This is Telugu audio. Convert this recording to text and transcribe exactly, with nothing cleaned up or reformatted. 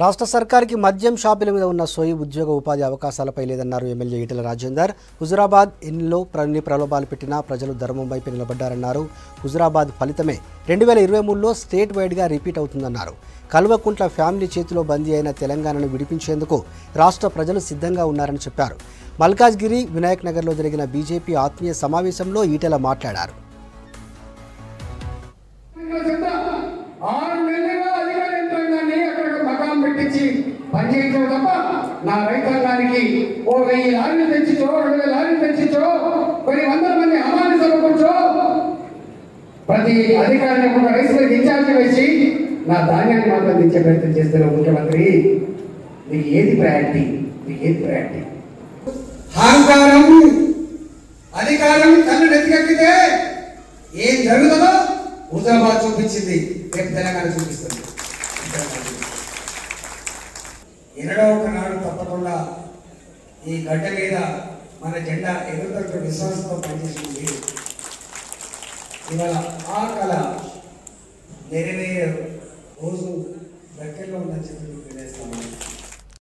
రాష్ట్ర సర్కార్కి మద్యం షాపుల మీద ఉన్న సోయి ఉద్యోగ ఉపాధి అవకాశాలపై లేదన్నారు ఎమ్మెల్యే ఈటెల రాజేందర్ హుజూరాబాద్ ఎన్నిలో ప్రన్ని ప్రలోభాలు పెట్టినా ప్రజలు ధర్మం వైపు నిలబడ్డారన్నారు హుజూరాబాద్ ఫలితమే రెండు వేల ఇరవై మూడు లో స్టేట్ వైడ్ గా రిపీట్ అవుతుందన్నారు కల్వకుంట్ల ఫ్యామిలీ చేతిలో బందీ అయిన తెలంగాణను విడిపించేందుకు రాష్ట్ర ప్రజలు సిద్ధంగా ఉన్నారని చెప్పారు మల్కాజ్గిరి వినాయక్ నగర్ లో జరిగిన బీజేపీ ఆత్మీయ సమావేశంలో ఈటెల మాట్లాడారు पंचायतों तपा ना रैतल लाने की और वही लाने तंची चो रहे लाने तंची चो कोई अंदर मने हमारे सब कुछ चो प्रति अधिकारी ने उनका रेस्पे दिच्छा के वैसी ना दानिया ने माता दिच्छे बैठते जिस तरह उनके मंत्री ये ये दी प्रायटी ये प्रायटी हांकारम अधिकारम अन्य नतिका कितने ये जरूर तो उधर बात चुप इनडव कनाल तपकोला ये घटे गया माने झंडा इधर तक तो विश्वास तो पंजे सुनी ये वाला आ कला मेरे में रोज़ बैकलों ना चिपके रहते हैं।